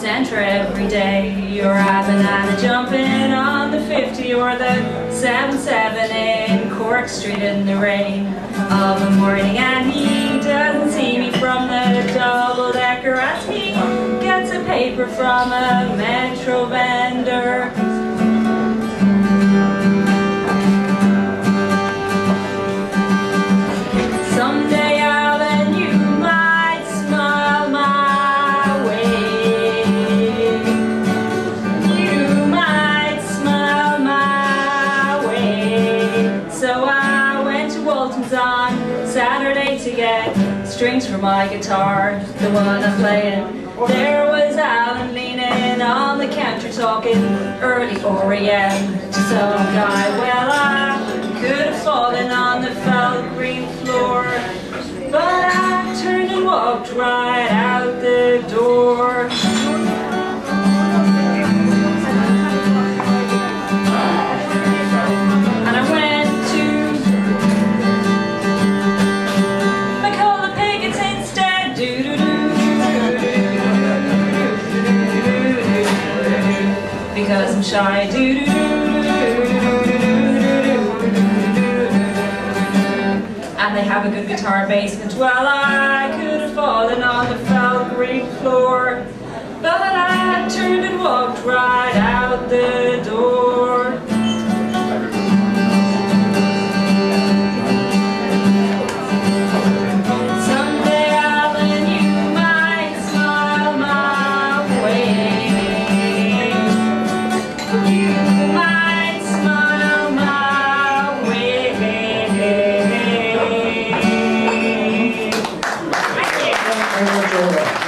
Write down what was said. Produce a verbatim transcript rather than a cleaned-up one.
center every day. You're a banana jumping on the fifty or the seven seven in Cork Street in the rain of a morning, and he doesn't see me from the double-decker as he gets a paper from a metro vendor. On Saturday to get strings for my guitar, the one I'm playing. There was Alan leaning on the counter talking early or a m to some guy. Well, I could have fallen on the foul green floor, but I turned and walked right out the door. Because I'm shy, do do do do do do do. And they have a good guitar basement. Well, I could have fallen on the foul green floor, but I turned and walked right out the door. Thank you.